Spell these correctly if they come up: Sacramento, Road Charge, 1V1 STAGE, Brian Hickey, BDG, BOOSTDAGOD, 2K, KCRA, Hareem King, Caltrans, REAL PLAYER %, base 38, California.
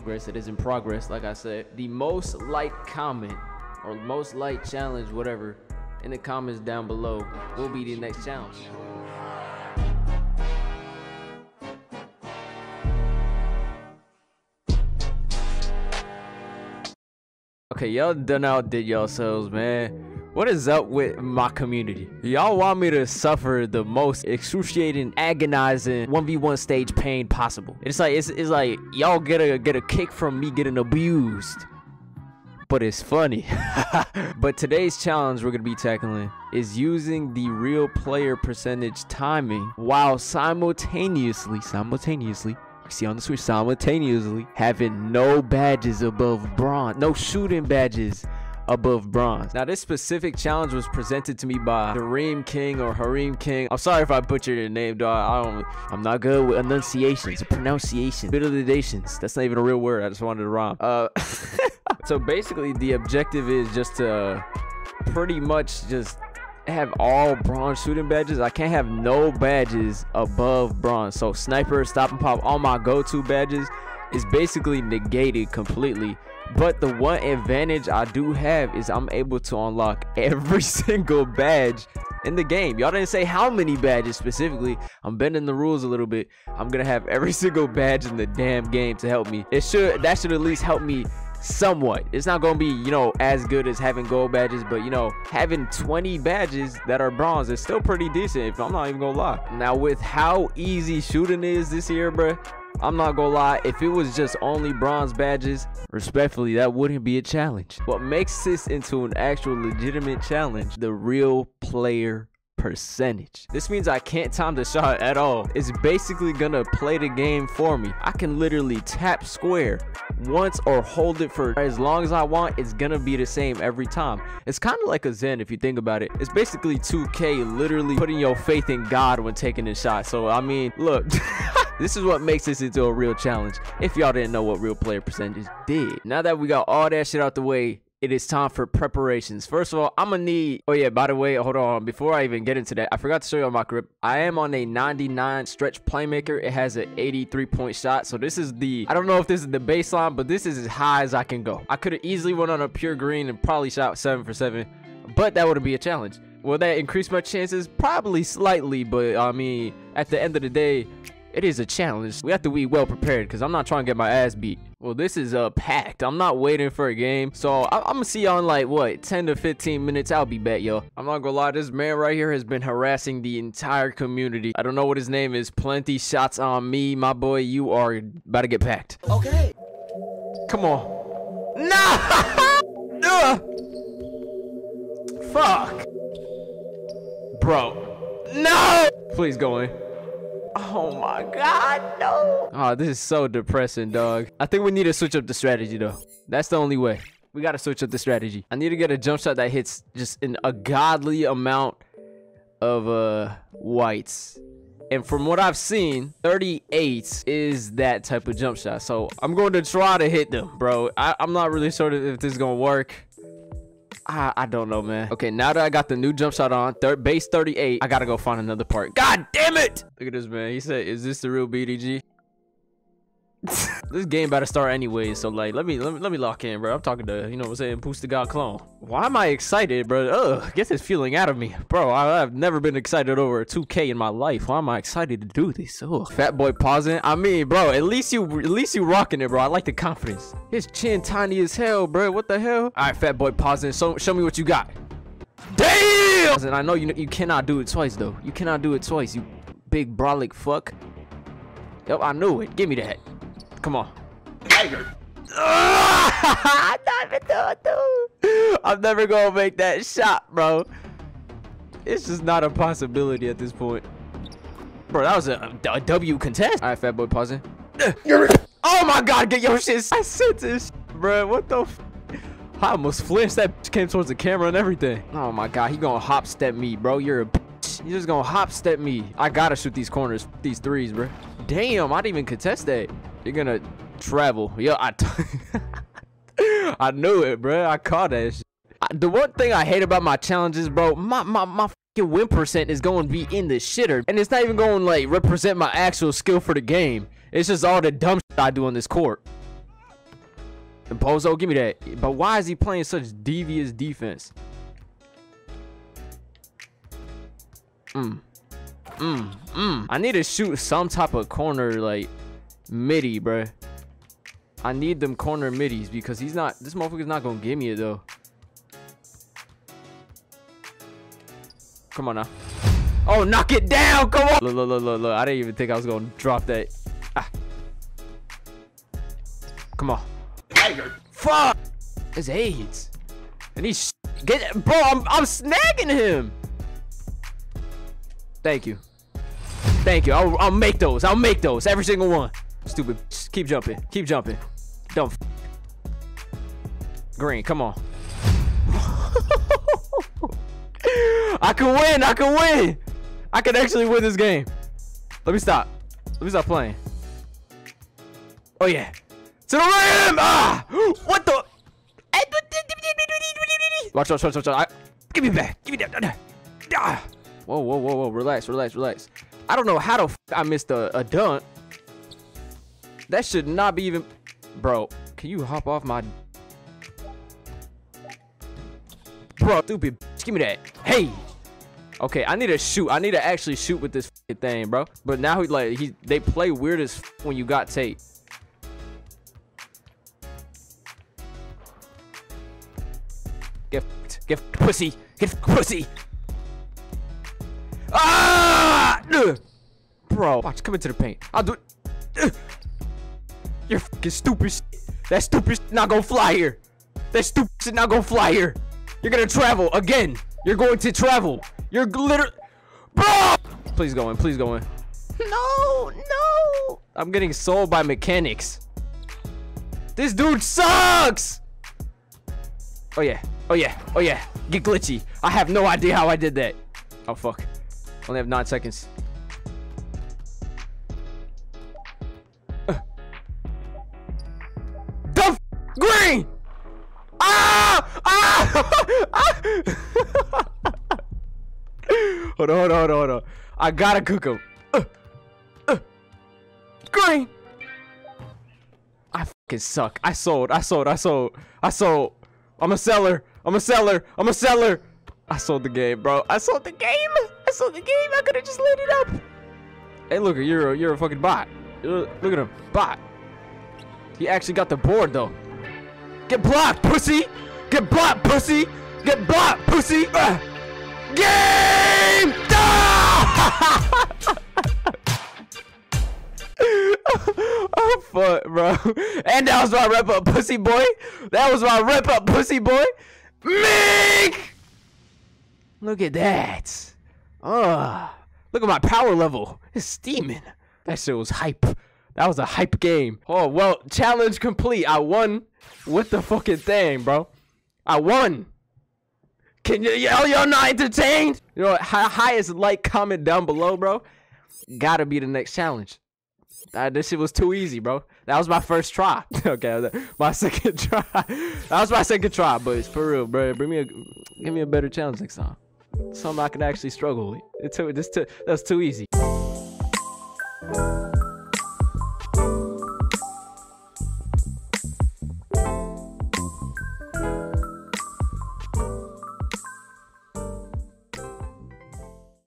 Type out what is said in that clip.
progress. It is in progress, like I said. The most liked comment or most liked challenge, whatever, in the comments down below will be the next challenge. Okay, y'all done outdid yourselves, man. What is up with my community? Y'all want me to suffer the most excruciating, agonizing 1v1 stage pain possible. It's like y'all get a kick from me getting abused, but it's funny. But today's challenge we're gonna be tackling is using the real player percentage timing while simultaneously, you see on the Switch, simultaneously having no badges above bronze, no shooting badges above bronze. Now this specific challenge was presented to me by Hareem King or Hareem King. I'm sorry if I butchered your name, dog. I'm not good with enunciations or pronunciations. Vitalidations. That's not even a real word. I just wanted to rhyme. So basically the objective is just to pretty much just have all bronze shooting badges. I can't have no badges above bronze. So sniper, stop and pop, all my go-to badges is basically negated completely. But the one advantage I do have is I'm able to unlock every single badge in the game. Y'all didn't say how many badges specifically. I'm bending the rules a little bit. I'm gonna have every single badge in the damn game to help me. That should at least help me somewhat. It's not gonna be, you know, as good as having gold badges, but you know, having 20 badges that are bronze is still pretty decent, if I'm not even gonna lie. Now with how easy shooting is this year, bruh, I'm not gonna lie, if it was just only bronze badges, respectfully, that wouldn't be a challenge. What makes this into an actual legitimate challenge, the real player percentage. This means I can't time the shot at all. It's basically gonna play the game for me. I can literally tap square once or hold it for as long as I want. It's gonna be the same every time. It's kind of like a Zen if you think about it. It's basically 2K literally putting your faith in God when taking the shot. So I mean, look. This is what makes this into a real challenge, if y'all didn't know what real player percentage did. Now that we got all that shit out the way, it is time for preparations. First of all, I'm gonna need, oh yeah, by the way, hold on, before I even get into that, I forgot to show y'all my grip. I am on a 99 stretch playmaker. It has an 83 point shot, so this is the, I don't know if this is the baseline, but this is as high as I can go. I could have easily went on a pure green and probably shot 7 for 7, but that wouldn't be a challenge. Will that increase my chances? Probably slightly, but I mean, at the end of the day, it is a challenge. We have to be well prepared because I'm not trying to get my ass beat. Well, this is packed. I'm not waiting for a game. So I'm going to see y'all in like, what, 10 to 15 minutes. I'll be back, y'all. I'm not going to lie. This man right here has been harassing the entire community. I don't know what his name is. Plenty shots on me. My boy, you are about to get packed. Okay. Come on. Nah. Fuck. Bro. No. Please go in. Oh my god, no. Oh, this is so depressing, dog. I think we need to switch up the strategy, though. That's the only way. We gotta switch up the strategy. I need to get a jump shot that hits just a godly amount of whites. And from what I've seen, 38 is that type of jump shot. So I'm going to try to hit them, bro. I'm not really sure if this is gonna work. I don't know, man. Okay, now that I got the new jump shot on, base 38, I gotta go find another part. God damn it! Look at this, man. He said, is this the real BDG? This game about to start anyway, so like, let me lock in, bro. I'm talking to, you know what I'm saying, BOOSTDAGOD clone. Why am I excited, bro? Ugh, get this feeling out of me. Bro, I've never been excited over 2K in my life. Why am I excited to do this? Ugh. Fat boy pausing. I mean, bro, at least you rocking it, bro. I like the confidence. His chin tiny as hell, bro. What the hell? All right, fat boy pausing. So show me what you got. Damn! And I know you cannot do it twice, though. You cannot do it twice, you big brolic fuck. Yep, I knew it. Give me that. Come on. Tiger. I'm never going to make that shot, bro. It's just not a possibility at this point. Bro, that was a W contest. All right, fat boy, pausing. Oh, my God. Get your shit. I said this. Bro, what the f? I almost flinched. That came towards the camera and everything. Oh, my God. He going to hop step me, bro. You're a bitch. He's just going to hop step me. I got to shoot these corners, these threes, bro. Damn, I didn't even contest that. You're gonna travel. Yo, I knew it, bro. I caught that shit. The one thing I hate about my challenges, bro, my fucking win percent is gonna be in the shitter. And it's not even gonna like represent my actual skill for the game. It's just all the dumb shit I do on this court. And Bozo, give me that. But why is he playing such devious defense? I need to shoot some type of corner, like, midi, bruh. I need them corner midis because he's not, this motherfucker's not gonna give me it, though. Come on now. Oh, knock it down, come on! Look, look, look, look, look. I didn't even think I was gonna drop that. Ah. Come on. Tiger. Fuck! It's AIDS. And he's, bro, I'm snagging him! Thank you. Thank you. I'll make those. I'll make those. Every single one. Stupid. Just keep jumping. Keep jumping. Dumb. Green. Come on. I can win. I can win. I can actually win this game. Let me stop. Let me stop playing. Oh, yeah. To the rim. Ah. What the? Watch, watch, watch, watch. Give me back. Give me that. Ah. Whoa, whoa, whoa, whoa. Relax, relax, relax. I don't know how the f I missed a dunk. That should not be even... Bro, can you hop off my... Bro, stupid. Give me that. Hey. Okay, I need to shoot. I need to actually shoot with this thing, bro. But now he like they play weird as f when you got tape. Get f***ed. Get f***ed, pussy. Get f***ed, pussy. Ah! Bro, watch, come into the paint. I'll do it. You're fucking stupid shit. That stupid shit not gonna fly here. That stupid shit not gonna fly here. You're gonna travel again. You're going to travel. You're literally, bro. Please go in. Please go in. No, no. I'm getting sold by mechanics. This dude sucks. Oh yeah. Oh yeah. Oh yeah. Get glitchy. I have no idea how I did that. Oh fuck. Only have 9 seconds. The green. Ah! Ah! Ah! Hold on, hold on, hold on. I gotta cook him. Green. I fucking suck. I sold. I sold. I sold. I sold. I'm a seller. I'm a seller. I'm a seller. I sold the game, bro. I sold the game. So the game, I could have just lit it up. Hey, look, you're a fucking bot. Look at him, bot. He actually got the board though. Get blocked, pussy. Get blocked, pussy. Get blocked, pussy. Game. Oh fuck, bro. And that was my rep up, pussy boy. That was my rep up, pussy boy. Mink. Look at that. Look at my power level. It's steaming. That shit was hype. That was a hype game. Oh, well, challenge complete. I won with the fucking thing, bro. I won. Can you yell you're not entertained? You know what? Highest like, comment down below, bro. Gotta be the next challenge. This shit was too easy, bro. That was my first try. Okay, my second try. That was my second try, but it's for real, bro. Give me a better challenge next time. Something I can actually struggle with. That was too easy.